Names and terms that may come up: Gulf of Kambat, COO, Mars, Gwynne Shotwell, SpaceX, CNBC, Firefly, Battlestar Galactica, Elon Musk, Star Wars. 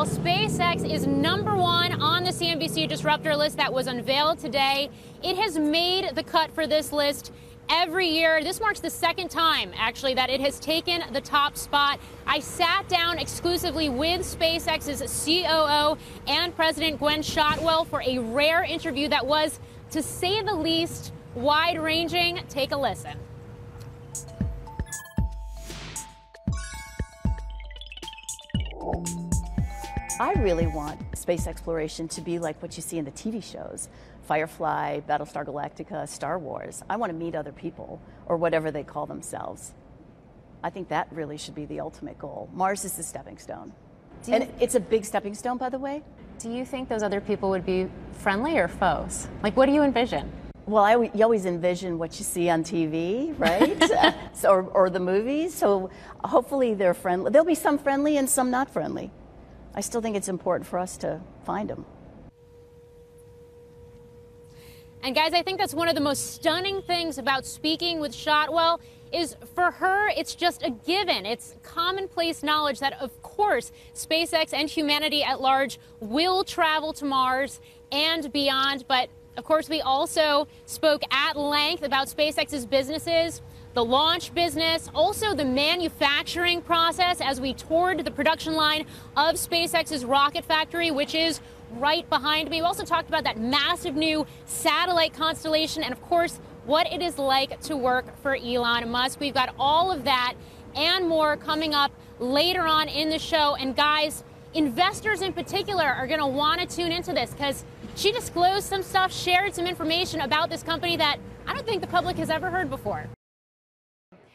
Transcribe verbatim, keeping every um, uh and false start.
Well, SpaceX is number one on the C N B C disruptor list that was unveiled today. It has made the cut for this list every year. This marks the second time, actually, that it has taken the top spot. I sat down exclusively with SpaceX's C O O and president, Gwynne Shotwell, for a rare interview that was, to say the least, wide-ranging. Take a listen. I really want space exploration to be like what you see in the T V shows, Firefly, Battlestar Galactica, Star Wars. I want to meet other people, or whatever they call themselves. I think that really should be the ultimate goal. Mars is the stepping stone. Do you and it's a big stepping stone, by the way. Do you think those other people would be friendly or foes? Like, what do you envision? Well, I, you always envision what you see on T V, right? uh, so, or, or the movies. So hopefully they're friendly. There'll be some friendly and some not friendly. I still think it's important for us to find them. And guys, I think that's one of the most stunning things about speaking with Shotwell is, for her, it's just a given. It's commonplace knowledge that, of course, SpaceX and humanity at large will travel to Mars and beyond. But, of course, we also spoke at length about SpaceX's businesses, the launch business, also the manufacturing process, as we toured the production line of SpaceX's rocket factory, which is right behind me. We also talked about that massive new satellite constellation and, of course, what it is like to work for Elon Musk. We've got all of that and more coming up later on in the show. And, guys, investors in particular are going to want to tune into this because she disclosed some stuff, shared some information about this company that I don't think the public has ever heard before.